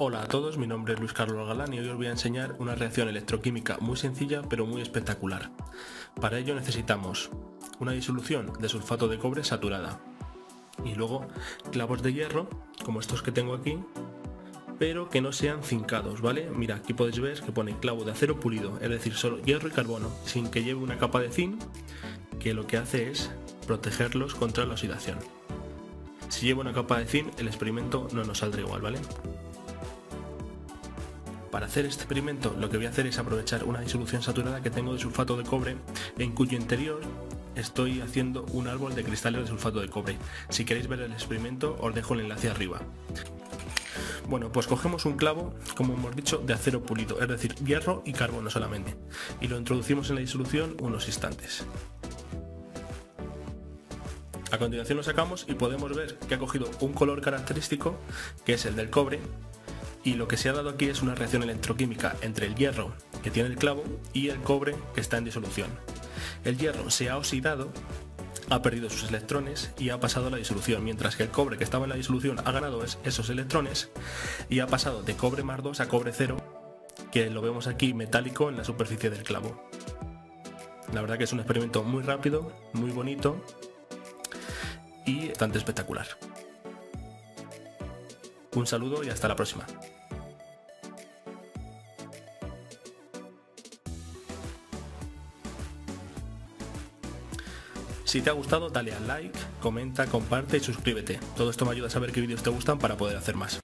Hola a todos, mi nombre es Luis Carlos Galán y hoy os voy a enseñar una reacción electroquímica muy sencilla pero muy espectacular. Para ello necesitamos una disolución de sulfato de cobre saturada y luego clavos de hierro como estos que tengo aquí, pero que no sean cincados, ¿vale? Mira, aquí podéis ver que pone clavo de acero pulido, es decir, solo hierro y carbono, sin que lleve una capa de zinc, que lo que hace es protegerlos contra la oxidación. Si lleva una capa de zinc, el experimento no nos saldrá igual, ¿vale? Para hacer este experimento lo que voy a hacer es aprovechar una disolución saturada que tengo de sulfato de cobre, en cuyo interior estoy haciendo un árbol de cristales de sulfato de cobre. Si queréis ver el experimento os dejo el enlace arriba. Bueno, pues cogemos un clavo, como hemos dicho, de acero pulido, es decir, hierro y carbono solamente, y lo introducimos en la disolución unos instantes. A continuación lo sacamos y podemos ver que ha cogido un color característico, que es el del cobre, y lo que se ha dado aquí es una reacción electroquímica entre el hierro que tiene el clavo y el cobre que está en disolución. El hierro se ha oxidado, ha perdido sus electrones y ha pasado a la disolución, mientras que el cobre que estaba en la disolución ha ganado esos electrones y ha pasado de cobre más 2 a cobre 0, que lo vemos aquí metálico en la superficie del clavo. La verdad que es un experimento muy rápido, muy bonito y bastante espectacular. Un saludo y hasta la próxima. Si te ha gustado, dale al like, comenta, comparte y suscríbete. Todo esto me ayuda a saber qué vídeos te gustan para poder hacer más.